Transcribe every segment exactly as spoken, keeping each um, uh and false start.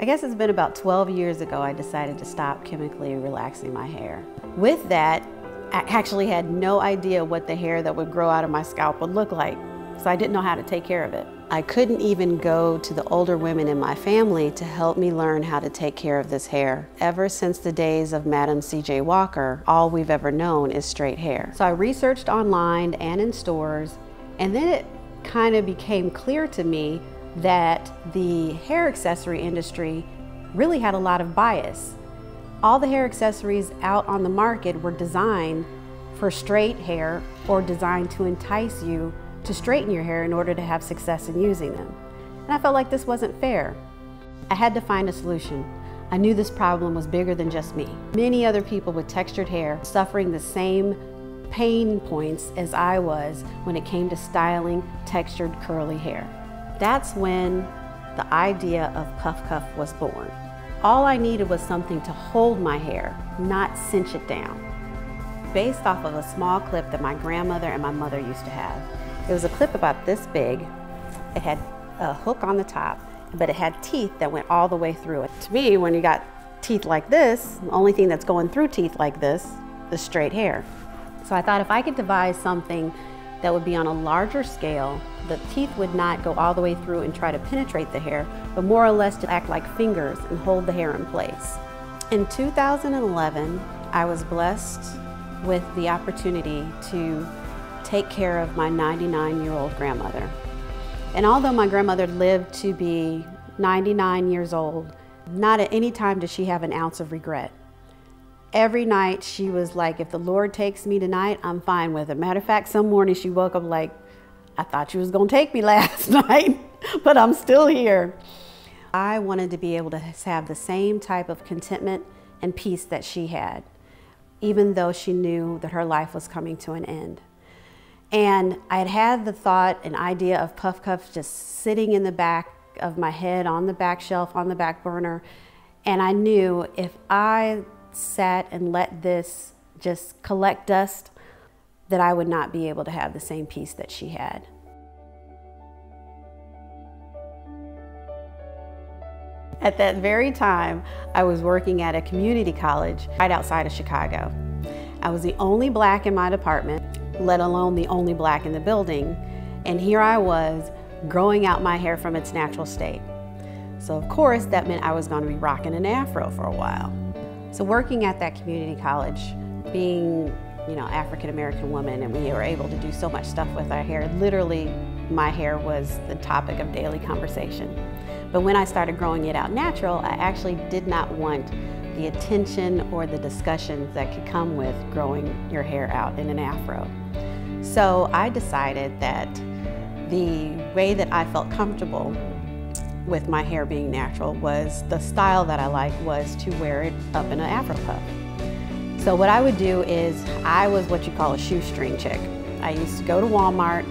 I guess it's been about twelve years ago I decided to stop chemically relaxing my hair. With that, I actually had no idea what the hair that would grow out of my scalp would look like, so I didn't know how to take care of it. I couldn't even go to the older women in my family to help me learn how to take care of this hair. Ever since the days of Madam C J Walker, all we've ever known is straight hair. So I researched online and in stores, and then it kind of became clear to me that the hair accessory industry really had a lot of bias. All the hair accessories out on the market were designed for straight hair or designed to entice you to straighten your hair in order to have success in using them. And I felt like this wasn't fair. I had to find a solution. I knew this problem was bigger than just me. Many other people with textured hair suffering the same pain points as I was when it came to styling textured curly hair. That's when the idea of Puff Cuff was born. All I needed was something to hold my hair, not cinch it down. Based off of a small clip that my grandmother and my mother used to have. It was a clip about this big. It had a hook on the top, but it had teeth that went all the way through it. To me, when you got teeth like this, the only thing that's going through teeth like this is straight hair. So I thought if I could devise something that would be on a larger scale, the teeth would not go all the way through and try to penetrate the hair, but more or less to act like fingers and hold the hair in place. In two thousand eleven, I was blessed with the opportunity to take care of my ninety-nine-year-old grandmother. And although my grandmother lived to be ninety-nine years old, not at any time did she have an ounce of regret. Every night she was like, if the Lord takes me tonight, I'm fine with it. Matter of fact, some morning she woke up like, I thought you was gonna take me last night, but I'm still here. I wanted to be able to have the same type of contentment and peace that she had, even though she knew that her life was coming to an end. And I had had the thought and idea of Puff Cuff just sitting in the back of my head, on the back shelf, on the back burner. And I knew if I sat and let this just collect dust, that I would not be able to have the same peace that she had. At that very time, I was working at a community college right outside of Chicago. I was the only black in my department, let alone the only black in the building. And here I was, growing out my hair from its natural state. So of course, that meant I was gonna be rocking an afro for a while. So working at that community college, being, you know, African-American woman, and we were able to do so much stuff with our hair, literally my hair was the topic of daily conversation. But when I started growing it out natural, I actually did not want the attention or the discussions that could come with growing your hair out in an afro. So I decided that the way that I felt comfortable with my hair being natural was the style that I liked was to wear it up in an afro puff. So what I would do is I was what you call a shoestring chick. I used to go to Walmart,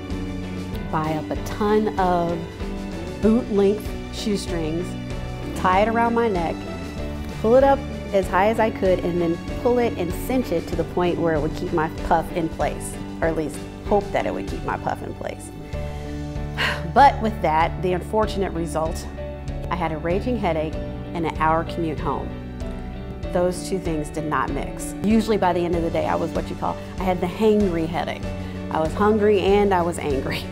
buy up a ton of boot length shoestrings, tie it around my neck, pull it up as high as I could, and then pull it and cinch it to the point where it would keep my puff in place, or at least hope that it would keep my puff in place. But with that, the unfortunate result, I had a raging headache and an hour commute home. Those two things did not mix. Usually by the end of the day, I was what you call, I had the hangry headache. I was hungry and I was angry.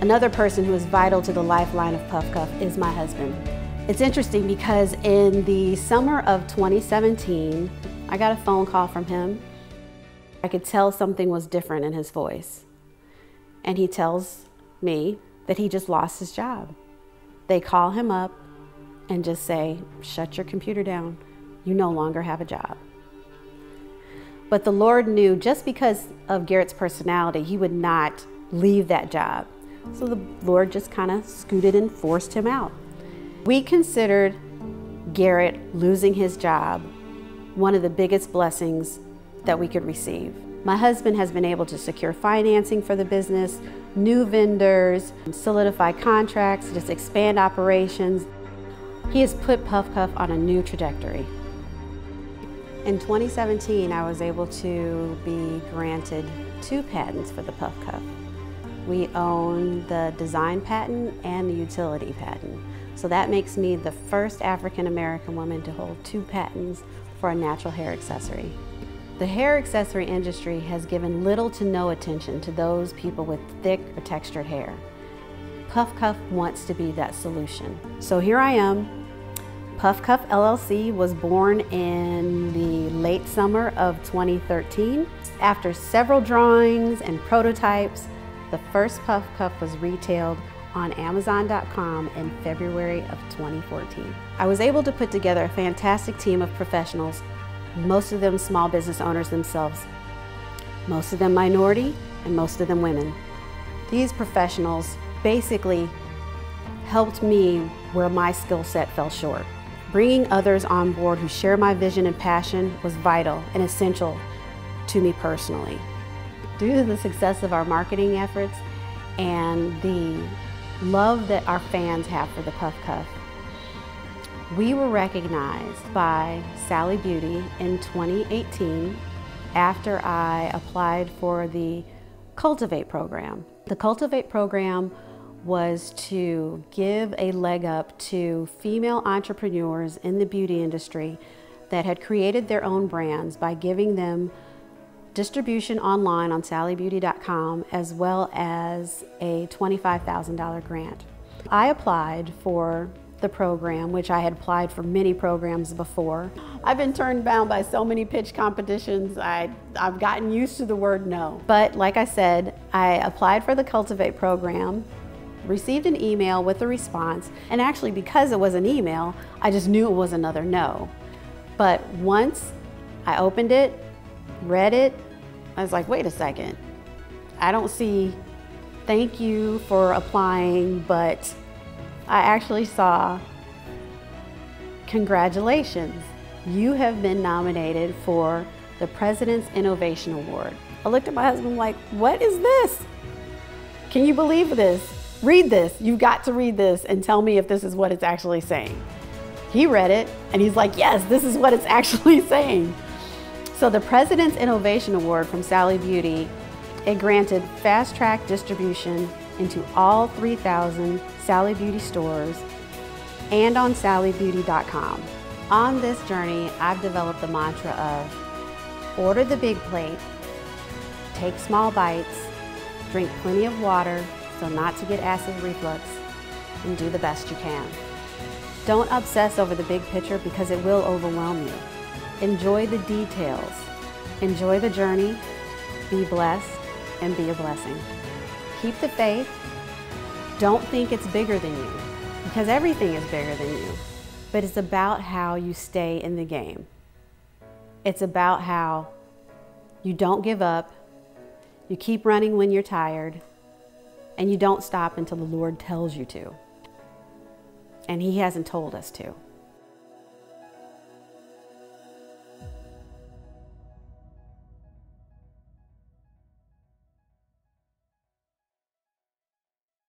Another person who is vital to the lifeline of Puff Cuff is my husband. It's interesting because in the summer of twenty seventeen, I got a phone call from him. I could tell something was different in his voice. And he tells me that he just lost his job. They call him up and just say, shut your computer down. You no longer have a job. But the Lord knew just because of Garrett's personality, he would not leave that job. So the Lord just kind of scooted and forced him out. We considered Garrett losing his job one of the biggest blessings that we could receive. My husband has been able to secure financing for the business, new vendors, solidify contracts, just expand operations. He has put Puff Cuff on a new trajectory. In twenty seventeen, I was able to be granted two patents for the Puff Cuff. We own the design patent and the utility patent. So that makes me the first African-American woman to hold two patents for a natural hair accessory. The hair accessory industry has given little to no attention to those people with thick or textured hair. Puff Cuff wants to be that solution. So here I am. Puff Cuff L L C was born in the late summer of twenty thirteen. After several drawings and prototypes, the first Puff Cuff was retailed on Amazon dot com in February of twenty fourteen. I was able to put together a fantastic team of professionals, most of them small business owners themselves, most of them minority, and most of them women. These professionals basically helped me where my skill set fell short. Bringing others on board who share my vision and passion was vital and essential to me personally. Due to the success of our marketing efforts and the love that our fans have for the Puff Cuff, we were recognized by Sally Beauty in twenty eighteen after I applied for the Cultivate program. The Cultivate program was to give a leg up to female entrepreneurs in the beauty industry that had created their own brands by giving them distribution online on sally beauty dot com, as well as a twenty-five thousand dollar grant. I applied for the program, which I had applied for many programs before. I've been turned down by so many pitch competitions, I, I've gotten used to the word no. But like I said, I applied for the Cultivate program, received an email with a response, and actually because it was an email, I just knew it was another no. But once I opened it, read it, I was like, wait a second, I don't see thank you for applying, but I actually saw, congratulations, you have been nominated for the President's Innovation Award. I looked at my husband like, what is this? Can you believe this? Read this, you've got to read this and tell me if this is what it's actually saying. He read it and he's like, yes, this is what it's actually saying. So the President's Innovation Award from Sally Beauty, it granted fast-track distribution into all three thousand Sally Beauty stores and on sally beauty dot com. On this journey, I've developed the mantra of order the big plate, take small bites, drink plenty of water so not to get acid reflux, and do the best you can. Don't obsess over the big picture because it will overwhelm you. Enjoy the details, enjoy the journey, be blessed, and be a blessing. Keep the faith. Don't think it's bigger than you, because everything is bigger than you. But it's about how you stay in the game. It's about how you don't give up, you keep running when you're tired, and you don't stop until the Lord tells you to. And He hasn't told us to.